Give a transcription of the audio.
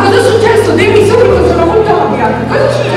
Cosa succede? Dimmi subito, sono molto arrabbiata. Cosa succede?